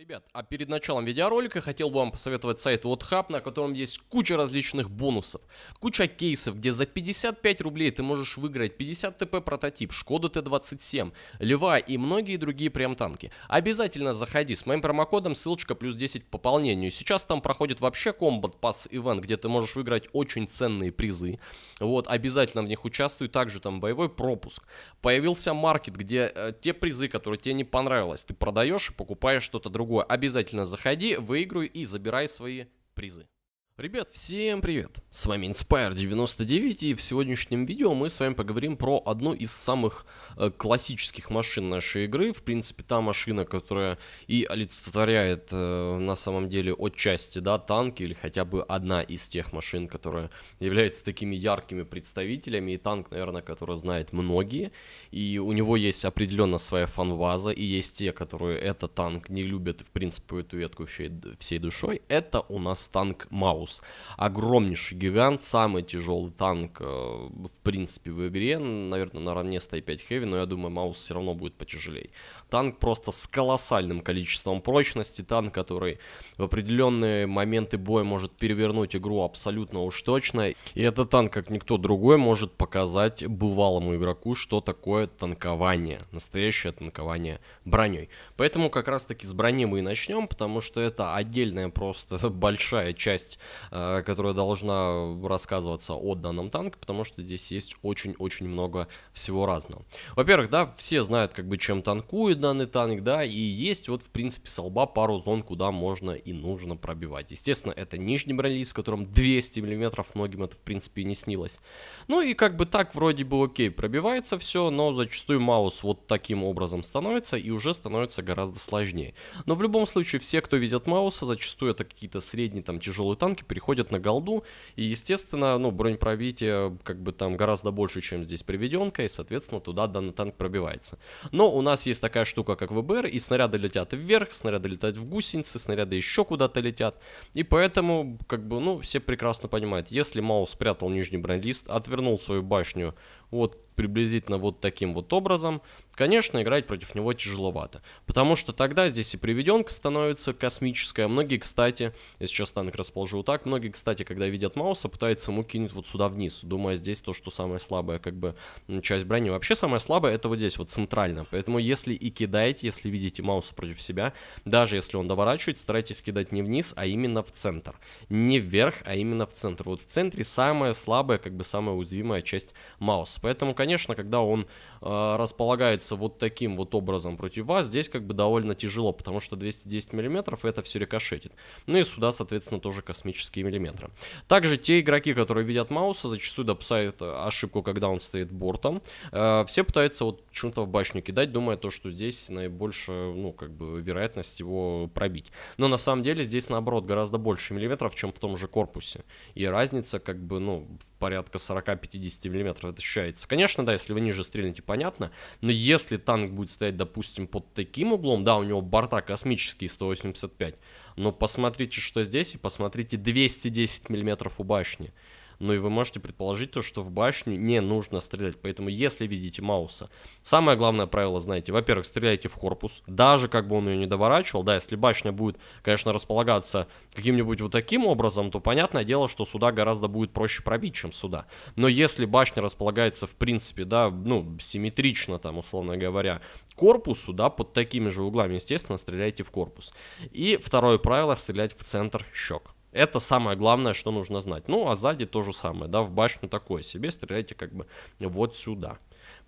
Ребят, а перед началом видеоролика хотел бы вам посоветовать сайт WhatHub, на котором есть куча различных бонусов, куча кейсов, где за 55 рублей ты можешь выиграть 50 ТП прототип, Шкоду Т-27, Лева и многие другие прям танки. Обязательно заходи с моим промокодом, ссылочка +10 к пополнению. Сейчас там проходит вообще Combat Pass Event, где ты можешь выиграть очень ценные призы. Вот, обязательно в них участвуй, также там боевой пропуск. Появился маркет, где те призы, которые тебе не понравилось, ты продаешь и покупаешь что-то другое. Обязательно заходи, выиграй и забирай свои призы. Ребят, всем привет! С вами Inspirer 99, и в сегодняшнем видео мы с вами поговорим про одну из самых классических машин нашей игры. В принципе, та машина, которая и олицетворяет на самом деле отчасти, да, танки, или хотя бы одна из тех машин, которая является такими яркими представителями. И танк, наверное, который знают многие. И у него есть определенно своя фанваза, и есть те, которые этот танк не любят, в принципе, эту ветку всей душой. Это у нас танк Маус. Огромнейший гигант, самый тяжелый танк, в принципе, в игре, наверное, наравне с Т5 Heavy, но я думаю, Маус все равно будет потяжелее. Танк просто с колоссальным количеством прочности, танк, который в определенные моменты боя может перевернуть игру абсолютно уж точно. И этот танк, как никто другой, может показать бывалому игроку, что такое танкование, настоящее танкование броней. Поэтому как раз таки с брони мы и начнем, потому что это отдельная просто большая часть, которая должна рассказываться о данном танке, потому что здесь есть очень-очень много всего разного. Во-первых, да, все знают, как бы, чем танкует данный танк, да, и есть вот, в принципе, со лба пару зон, куда можно и нужно пробивать. Естественно, это нижний бронелист, с которым 200 мм, многим это, в принципе, и не снилось. Ну и как бы так, вроде бы окей, пробивается все, но зачастую Маус вот таким образом становится, и уже становится гораздо сложнее. Но в любом случае, все, кто видят Мауса, зачастую это какие-то средние, там, тяжелые танки, переходят на голду, и, естественно, ну, бронепробитие, как бы, там гораздо больше, чем здесь приведенка, и, соответственно, туда данный танк пробивается. Но у нас есть такая штука, как ВБР, и снаряды летят вверх, снаряды летят в гусеницы, снаряды еще куда-то летят, и поэтому, как бы, ну, все прекрасно понимают, если Маус спрятал нижний бронелист, отвернул свою башню вот приблизительно вот таким вот образом, конечно, играть против него тяжеловато, потому что тогда здесь и приведенка становится космическая. Многие, кстати, я сейчас танк расположу вот так, многие, кстати, когда видят Мауса, пытаются ему кинуть вот сюда вниз, думая, здесь то, что самая слабая, как бы, часть брони. Вообще самая слабая — это вот здесь вот центрально, поэтому если и кидаете, если видите Мауса против себя, даже если он доворачивает, старайтесь кидать не вниз, а именно в центр, не вверх, а именно в центр. Вот в центре самая слабая, как бы, самая уязвимая часть Мауса. Поэтому, конечно, когда он располагается вот таким вот образом против вас, здесь, как бы, довольно тяжело, потому что 210 мм это все рикошетит. Ну и сюда, соответственно, тоже космические миллиметры. Также те игроки, которые видят Мауса, зачастую допускают ошибку, когда он стоит бортом. Все пытаются вот чем-то в башню кидать, думая то, что здесь наибольше, ну, как бы, вероятность его пробить. Но на самом деле здесь, наоборот, гораздо больше миллиметров, чем в том же корпусе. И разница, как бы, ну, порядка 40-50 мм ощущается. Конечно, да, если вы ниже стрельнете, понятно, но если танк будет стоять, допустим, под таким углом, да, у него борта космические 185, но посмотрите, что здесь, и посмотрите 210 мм у башни. Ну и вы можете предположить то, что в башню не нужно стрелять. Поэтому, если видите Мауса, самое главное правило, знаете, во-первых, стреляйте в корпус, даже как бы он ее не доворачивал. Да, если башня будет, конечно, располагаться каким-нибудь вот таким образом, то понятное дело, что сюда гораздо будет проще пробить, чем сюда. Но если башня располагается, в принципе, да, ну, симметрично, там, условно говоря, корпусу, да, под такими же углами, естественно, стреляйте в корпус. И второе правило — стрелять в центр щек. Это самое главное, что нужно знать. Ну, а сзади то же самое, да, в башню такое себе, стреляйте, как бы, вот сюда.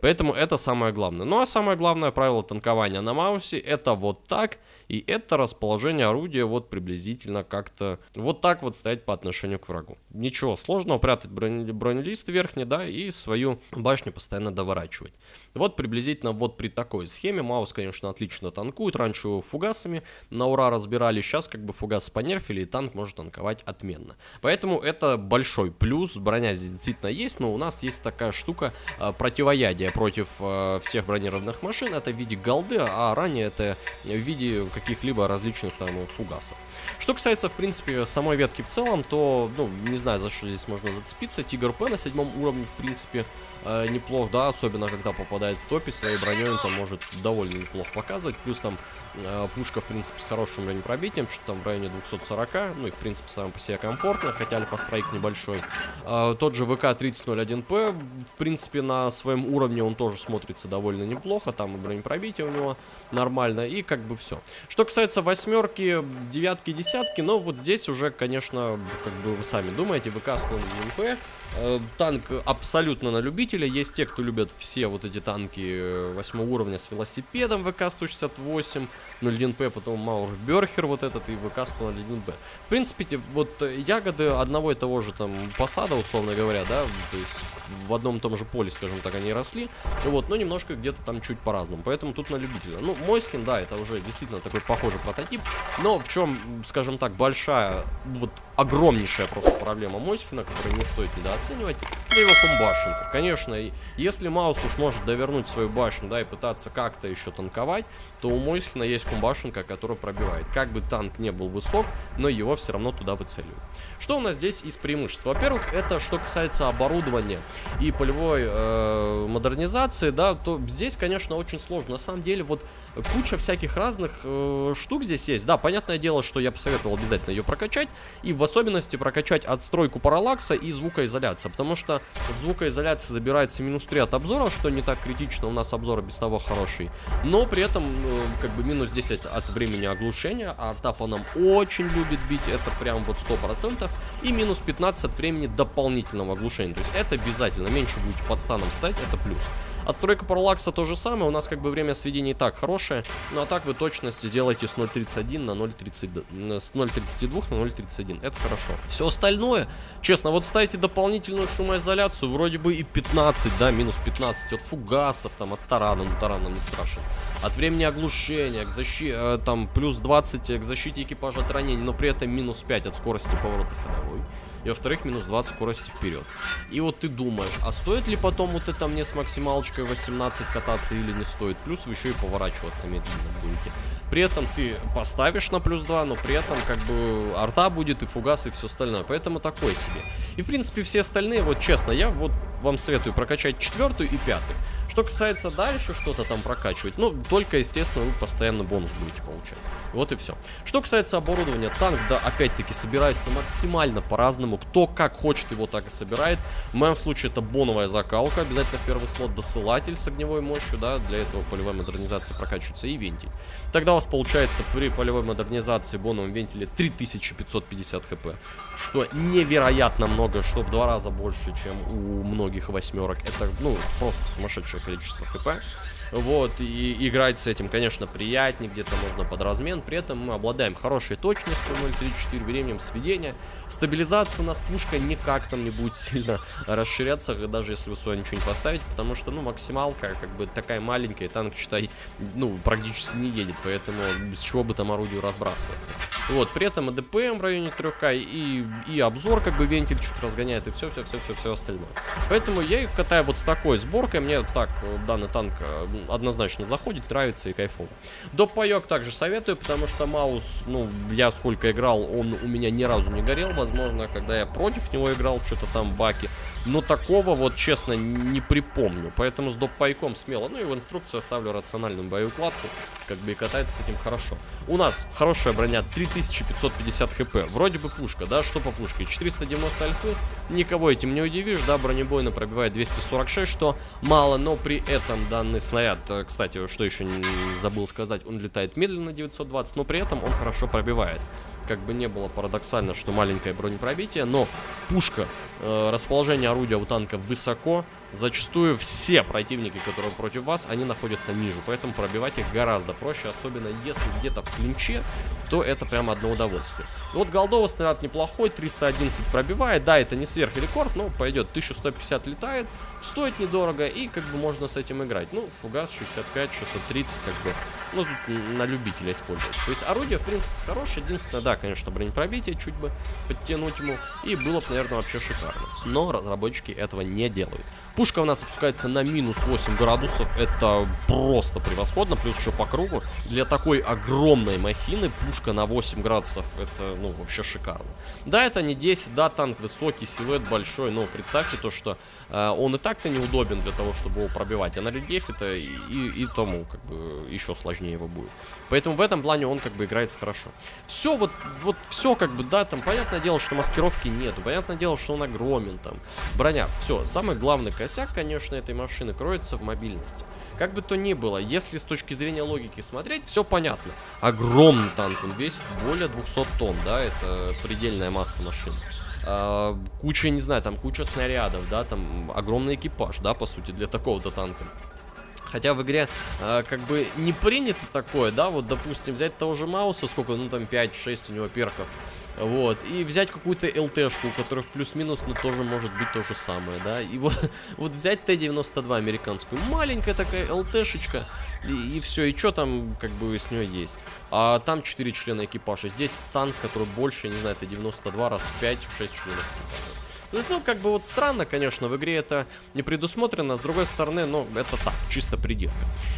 Поэтому это самое главное. Ну, а самое главное правило танкования на Маусе — это вот так, и это расположение орудия вот приблизительно как-то вот так вот стоять по отношению к врагу. Ничего сложного, прятать бронелист верхний, да, и свою башню постоянно доворачивать. Вот приблизительно вот при такой схеме Маус, конечно, отлично танкует. Раньше его фугасами на ура разбирали, сейчас, как бы, фугас понерфили, и танк может танковать отменно. Поэтому это большой плюс, броня здесь действительно есть, но у нас есть такая штука, противоядие против всех бронированных машин. Это в виде голды, а ранее это в виде каких-либо различных там фугасов. Что касается, в принципе, самой ветки в целом, то, ну, не знаю, за что здесь можно зацепиться. Тигр П на 7 уровне, в принципе, неплох, да, особенно когда попадает в топе, своей броней он там может довольно неплохо показывать. Плюс там пушка, в принципе, с хорошим ранепробитием, что-то там в районе 240, ну и, в принципе, сам по себе комфортно, хотя альфа-страйк небольшой. Тот же ВК-3001П, в принципе, на своем уровне он тоже смотрится довольно неплохо, там и бронепробитие у него нормально, и как бы все. Что касается восьмерки, девятки, десятки, но вот здесь уже, конечно, как бы вы сами думаете, ВК-100-1П, танк абсолютно на любителя. Есть те, кто любят все вот эти танки 8 уровня с велосипедом, ВК-168-01П, потом Маус Бёрхер вот этот и ВК-101П. В принципе, вот ягоды одного и того же там посада, условно говоря, да, то есть в одном и том же поле, скажем так, они росли, вот, но немножко где-то там чуть по-разному, поэтому тут на любителя. Ну, мой скин, да, это уже действительно такой похожий прототип, но в чем, скажем так, большая, вот огромнейшая просто проблема Москина, которую не стоит недооценивать, это его комбашенка. Конечно, если Маус уж может довернуть свою башню, да, и пытаться как-то еще танковать, то у Москина есть комбашенка, которая пробивает. Как бы танк не был высок, но его все равно туда выцеливают. Что у нас здесь из преимуществ? Во-первых, это что касается оборудования и полевой модернизации, да, то здесь, конечно, очень сложно. На самом деле, вот куча всяких разных штук здесь есть. Да, понятное дело, что я посоветовал обязательно ее прокачать, и в особенности прокачать отстройку параллакса и звукоизоляция, потому что в звукоизоляции забирается минус 3 от обзора, что не так критично, у нас обзор без того хороший, но при этом как бы минус 10 от времени оглушения, а артапа нам очень любит бить, это прям вот 100%, и минус 15 от времени дополнительного оглушения, то есть это обязательно, меньше будете под станом стоять, это плюс. Отстройка параллакса то же самое, у нас как бы время сведения и так хорошее, ну а так вы точность сделаете с 0.31 на 0.32, с 0.32 на 0.31, это хорошо. Все остальное, честно, вот ставите дополнительную шумоизоляцию, вроде бы и 15, да, минус 15 от фугасов, там, от тарана, но тараном не страшен. От времени оглушения, к защите, там, плюс 20 к защите экипажа от ранений, но при этом минус 5 от скорости поворота ходовой. И, во-вторых, минус 20 скорости вперед. И вот ты думаешь, а стоит ли потом вот это мне с максималочкой 18 кататься или не стоит? Плюс вы еще и поворачиваться медленно будете. При этом ты поставишь на плюс 2, но при этом как бы арта будет и фугас и все остальное. Поэтому такой себе. И, в принципе, все остальные, вот честно, я вот вам советую прокачать 4-ю и 5-ю. Что касается дальше что-то там прокачивать, ну, только, естественно, вы постоянно бонус будете получать. Вот и все. Что касается оборудования, танк, да, опять-таки, собирается максимально по-разному. Кто как хочет, его так и собирает. В моем случае это боновая закалка. Обязательно в первый слот досылатель с огневой мощью, да, для этого полевой модернизации прокачивается и вентиль. Тогда у вас получается при полевой модернизации боновом вентиле 3550 хп. Что невероятно много, что в 2 раза больше, чем у многих восьмерок. Это, ну, просто сумасшедшее количество хп. Вот, и играть с этим, конечно, приятнее, где-то можно под размен. При этом мы обладаем хорошей точностью, 0.34, временем сведения. Стабилизация у нас, пушка никак там не будет сильно расширяться, даже если вы сюда ничего не поставите, потому что, ну, максималка, как бы, такая маленькая, танк, считай, ну, практически не едет, поэтому без чего бы там орудию разбрасываться. Вот, при этом и ДПМ в районе 3К, и обзор, как бы, вентиль чуть разгоняет, и все остальное. Поэтому я катаю вот с такой сборкой, мне так данный танк однозначно заходит, нравится и кайфово. Доп паёк также советую, потому что Маус, ну, я сколько играл, он у меня ни разу не горел. Возможно, когда я против него играл, что-то там баки. Но такого вот, честно, не припомню. Поэтому с доп-пайком смело. Ну и в инструкции оставлю рациональную боеукладку. Как бы и катается с этим хорошо. У нас хорошая броня, 3550 хп. Вроде бы пушка, да? Что по пушке? 490 альфы. Никого этим не удивишь, да? Бронебойно пробивает 246, что мало. Но при этом данный снаряд, кстати, что еще не забыл сказать, он летает медленно, 920. Но при этом он хорошо пробивает. Как бы не было парадоксально, что маленькое бронепробитие, но пушка, расположение орудия у танка высоко. Зачастую все противники, которые против вас, они находятся ниже, поэтому пробивать их гораздо проще, особенно если где-то в клинче, то это прям одно удовольствие. Вот голдовый снаряд неплохой, 311 пробивает, да, это не сверхрекорд, но пойдет, 1150 летает, стоит недорого и как бы можно с этим играть. Ну, фугас 65, 630, как бы, ну, тут на любителя использовать. То есть орудие, в принципе, хорошее, единственное, да, конечно, бронепробитие чуть бы подтянуть ему, и было бы, наверное, вообще шикарно. Но разработчики этого не делают. Пушка у нас опускается на -8 градусов, это просто превосходно, плюс еще по кругу. Для такой огромной махины пушка на 8 градусов, это, ну, вообще шикарно. Да, это не 10, да, танк высокий, силуэт большой, но представьте то, что он и так-то неудобен для того, чтобы его пробивать, а на рельефе-то и тому, как бы, еще сложнее его будет. Поэтому в этом плане он, как бы, играется хорошо. Все, вот все, как бы, да, там, понятное дело, что маскировки нету, понятное дело, что он огромен, там, броня. Все, самый главный косяк, конечно, этой машины кроется в мобильности. Как бы то ни было, если с точки зрения логики смотреть, все понятно. Огромный танк, он весит более 200 тонн, да, это предельная масса машины. Куча, не знаю, там куча снарядов, да, там огромный экипаж, да, по сути, для такого-то танка. Хотя в игре как бы не принято такое, да, вот, допустим, взять того же Мауса, сколько, ну, там 5-6 у него перков. Вот, и взять какую-то ЛТшку, у которых плюс-минус, ну, тоже может быть то же самое, да, и вот взять Т-92 американскую, маленькая такая ЛТшечка, и все, и что там, как бы, с нее есть. А там 4 члена экипажа, здесь танк, который больше, не знаю, Т-92 раз в 5-6 членов экипажа. Ну, как бы вот странно, конечно, в игре это не предусмотрено, с другой стороны, ну, это так, чисто придирка.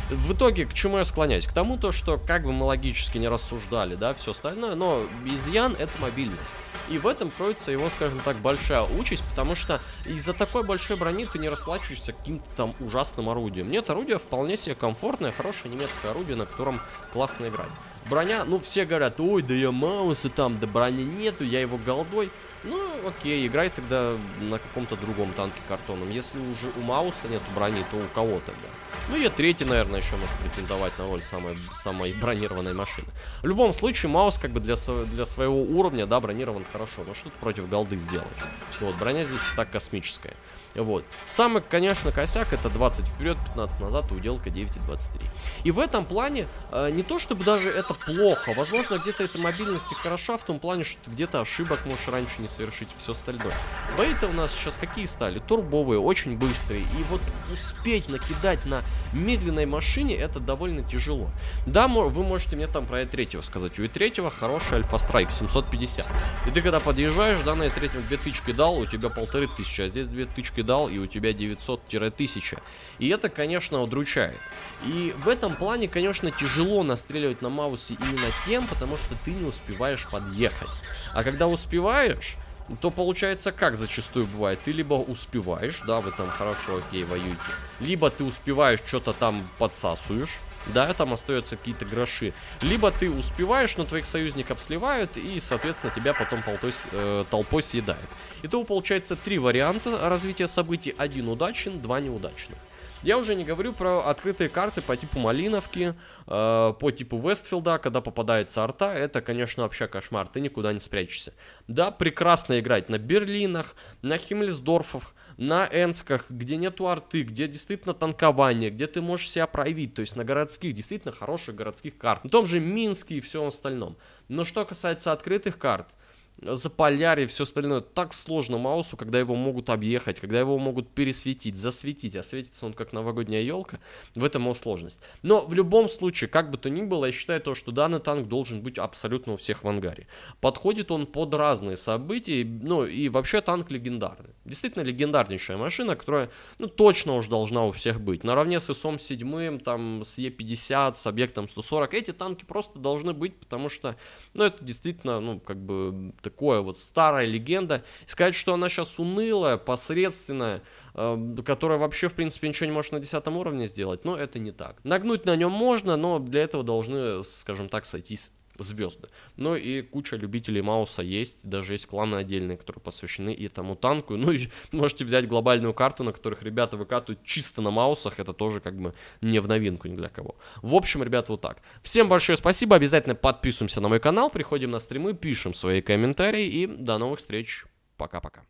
В итоге, к чему я склоняюсь? К тому, то, что как бы мы логически не рассуждали, да, все остальное, но изъян — это мобильность. И в этом кроется его, скажем так, большая участь, потому что из-за такой большой брони ты не расплачиваешься каким-то там ужасным орудием. Нет, орудие вполне себе комфортное, хорошее немецкое орудие, на котором классно играть. Броня, ну, все говорят, ой, да я Маус, и там, да брони нету, я его голдой. Ну, окей, играй тогда на каком-то другом танке картонном. Если уже у Мауса нету брони, то у кого тогда? Ну, Е3, наверное, еще может претендовать на роль самой бронированной машины. В любом случае, Маус, как бы, для своего уровня, да, бронирован хорошо. Но что ты против голды сделаешь? Вот, броня здесь так космическая. Вот. Самый, конечно, косяк — это 20 вперед, 15 назад, уделка 9,23. И в этом плане не то чтобы даже это плохо. Возможно, где-то эта мобильность и хороша в том плане, что ты где-то ошибок можешь раньше не совершить, все остальное. Бои-то у нас сейчас какие стали? Турбовые, очень быстрые. И вот успеть накидать на медленной машине — это довольно тяжело. Да, вы можете мне там про Е3 сказать. У Е3 хороший альфа-страйк, 750. И ты когда подъезжаешь, да, на Е3 2 тычки дал, у тебя 1500, а здесь 2 тычки дал, и у тебя 900-1000. И это, конечно, удручает. И в этом плане, конечно, тяжело настреливать на Маусе именно тем, потому что ты не успеваешь подъехать. А когда успеваешь, то получается, как зачастую бывает, ты либо успеваешь, да, вы там хорошо, окей, воюете, либо ты успеваешь, что-то там подсасываешь, да, там остаются какие-то гроши, либо ты успеваешь, но твоих союзников сливают, и, соответственно, тебя потом толпой съедает. Итого получается 3 варианта развития событий, 1 удачен, 2 неудачных. Я уже не говорю про открытые карты по типу Малиновки, по типу Вестфилда, когда попадается арта, это, конечно, вообще кошмар, ты никуда не спрячешься. Да, прекрасно играть на Берлинах, на Химмельсдорфах, на Энсках, где нету арты, где действительно танкование, где ты можешь себя проявить, то есть на городских, действительно хороших городских карт, на том же Минске и всем остальном. Но что касается открытых карт, Заполярье, все остальное, так сложно Маусу, когда его могут объехать, когда его могут пересветить, засветить, а светится он как новогодняя елка, в этом его сложность. Но в любом случае, как бы то ни было, я считаю то, что данный танк должен быть абсолютно у всех в ангаре. Подходит он под разные события, ну и вообще танк легендарный. Действительно легендарнейшая машина, которая, ну, точно уж должна у всех быть. Наравне с ИСом 7, там, с Е 50, с Объектом 140, эти танки просто должны быть, потому что, ну, это действительно, ну, как бы, такое вот старая легенда. Сказать, что она сейчас унылая, посредственная, которая вообще, в принципе, ничего не может на 10 уровне сделать, но это не так. Нагнуть на нем можно, но для этого должны, скажем так, сойтись звезды. Ну и куча любителей Мауса есть, даже есть кланы отдельные, которые посвящены и тому танку. Ну и можете взять глобальную карту, на которых ребята выкатывают чисто на Маусах, это тоже как бы не в новинку ни для кого. В общем, ребят, вот так. Всем большое спасибо, обязательно подписываемся на мой канал, приходим на стримы, пишем свои комментарии и до новых встреч, пока-пока.